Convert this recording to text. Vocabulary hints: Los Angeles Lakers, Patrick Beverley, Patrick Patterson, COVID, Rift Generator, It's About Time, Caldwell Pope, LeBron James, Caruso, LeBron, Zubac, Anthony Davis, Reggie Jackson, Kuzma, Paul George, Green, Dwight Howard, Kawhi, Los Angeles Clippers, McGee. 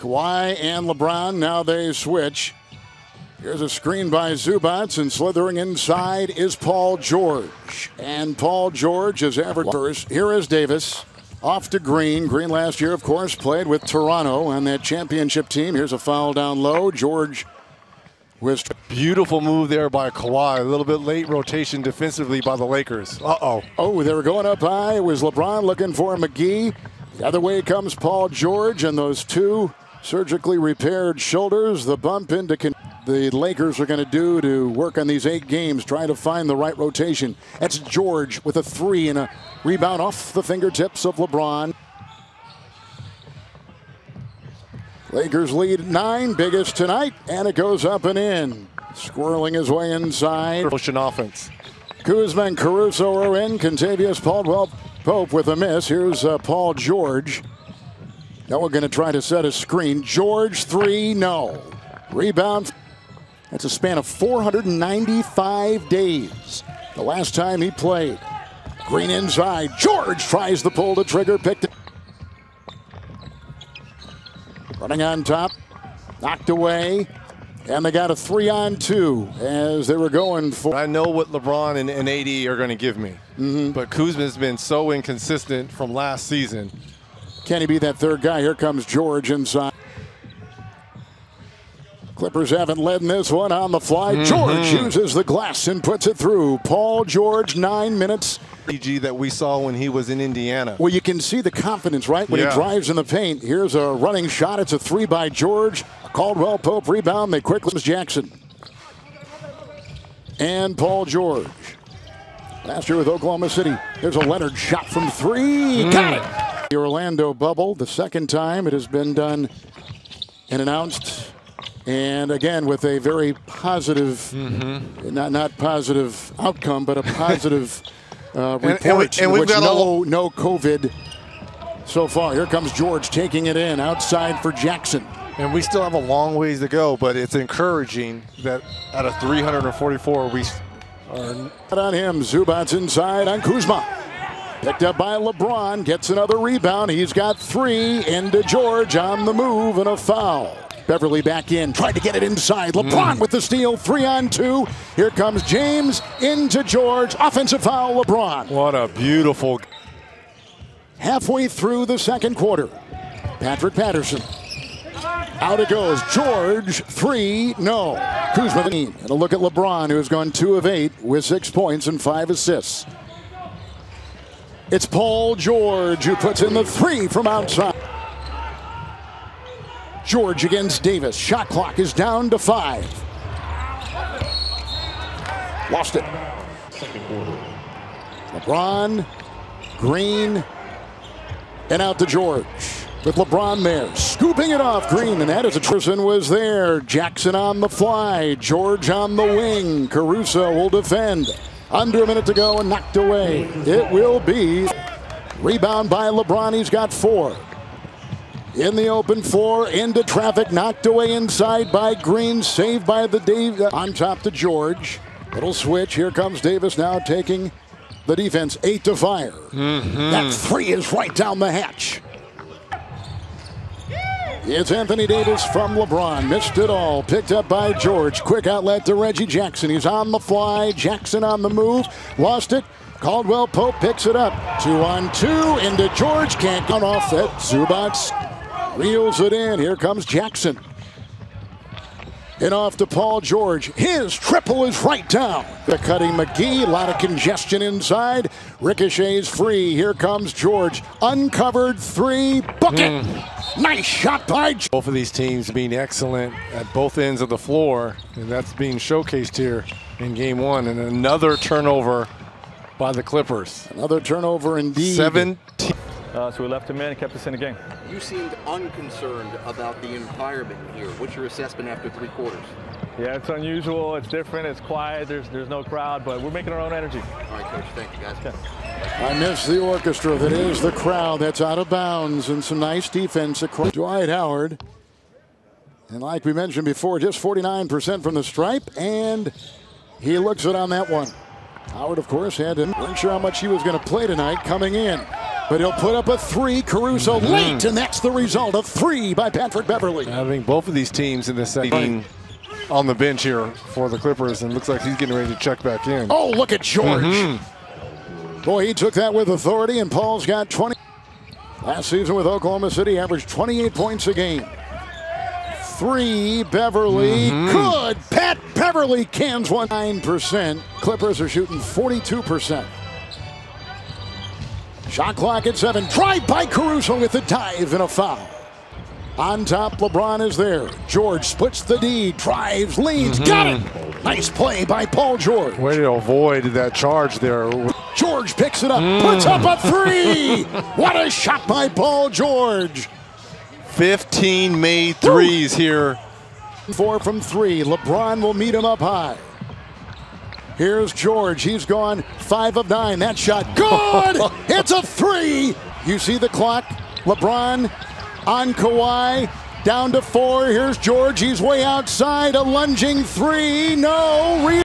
Kawhi and LeBron, now they switch. Here's a screen by Zubac, and slithering inside is Paul George. And Paul George is average. Here is Davis, off to Green. Green last year, of course, played with Toronto on that championship team. Here's a foul down low. George with beautiful move there by Kawhi. A little bit late rotation defensively by the Lakers. Oh, they were going up high. It was LeBron looking for McGee. The other way comes Paul George, and those two surgically repaired shoulders. The bump into the Lakers are going to do to work on these 8 games, try to find the right rotation. That's George with a 3 and a rebound off the fingertips of LeBron. Lakers lead 9, biggest tonight, and it goes up and in. Squirreling his way inside. Pushing offense. Kuzma and Caruso are in. Contavious Caldwell Pope with a miss. Here's Paul George. Now we're going to try to set a screen. George, 3, no. Rebound. That's a span of 495 days. The last time he played. Green inside. George tries to pull the trigger. Picked it. Running on top. Knocked away. And they got a 3-on-2 as they were going for. I know what LeBron and AD are going to give me. But Kuzma's been so inconsistent from last season. Can he be that 3rd guy? Here comes George inside. Clippers haven't led in this one on the fly. George uses the glass and puts it through. Paul George, 9 minutes. PG that we saw when he was in Indiana. Well, you can see the confidence, right, when he drives in the paint. Here's a running shot. It's a 3 by George. Caldwell Pope rebound. They quickly Jackson. And Paul George. Last year with Oklahoma City. There's a Leonard shot from 3. Got it. The Orlando bubble, the 2nd time it has been done and announced, and again with a very positive, not positive outcome, but a positive report, and we've got no COVID so far. Here comes George taking it in outside for Jackson. And we still have a long ways to go, but it's encouraging that out of 344 we are on him. Zubac's inside on Kuzma. Picked up by LeBron, gets another rebound. He's got 3 into George on the move and a foul. Beverley back in, tried to get it inside. LeBron with the steal, 3-on-2. Here comes James into George. Offensive foul, LeBron. What a beautiful. Halfway through the 2nd quarter. Patrick Patterson. Out it goes. George, 3, no. Kuzma and a look at LeBron, who's gone 2 of 8 with 6 points and 5 assists. It's Paul George who puts in the 3 from outside. George against Davis. Shot clock is down to 5. Lost it. LeBron, Green, and out to George. With LeBron there, scooping it off Green, and that is a Tristan was there. Jackson on the fly, George on the wing. Caruso will defend. Under a minute to go and knocked away. It will be rebound by LeBron. He's got 4. In the open floor, into traffic, knocked away inside by Green, saved by the Dave. On top to George. Little switch. Here comes Davis now taking the defense. 8 to fire. That 3 is right down the hatch. It's Anthony Davis from LeBron. Missed it all. Picked up by George. Quick outlet to Reggie Jackson. He's on the fly. Jackson on the move. Lost it. Caldwell Pope picks it up. 2-on-2 into George. Can't get off it. Zubac reels it in. Here comes Jackson. And off to Paul George. His triple is right down. The cutting McGee. A lot of congestion inside. Ricochets free. Here comes George. Uncovered 3. Bucket. Nice shot by George. Both of these teams being excellent at both ends of the floor, and that's being showcased here in game 1. And another turnover by the Clippers. Another turnover indeed. 17. So we left him in and kept us in the game. You seemed unconcerned about the environment here. What's your assessment after 3 quarters? Yeah, it's unusual. It's different. It's quiet. There's no crowd, but we're making our own energy. All right, Coach. Thank you, guys. Yeah. I miss the orchestra. That is the crowd. That's out of bounds and some nice defense across. Dwight Howard. And like we mentioned before, just 49% from the stripe, and he looks good on that one. Howard, of course, had him. Wasn't sure how much he was going to play tonight coming in. But he'll put up a three, Caruso late, and that's the result of three by Patrick Beverley. Having both of these teams in the second on the bench here for the Clippers, and looks like he's getting ready to check back in. Oh, look at George. Boy, he took that with authority, and Paul's got 20. Last season with Oklahoma City, averaged 28 points a game. Three, Beverley, good. Pat Beverley cans 19%. Clippers are shooting 42%. Shot clock at 7. Drive by Caruso with the dive and a foul. On top, LeBron is there. George splits the D, drives, leads, got it. Nice play by Paul George. Way to avoid that charge there. George picks it up, puts up a three. What a shot by Paul George. 15 made threes here. 4 from 3. LeBron will meet him up high. Here's George. He's gone 5 of 9. That shot, good! It's a three! You see the clock. LeBron on Kawhi. Down to 4. Here's George. He's way outside. A lunging three. No.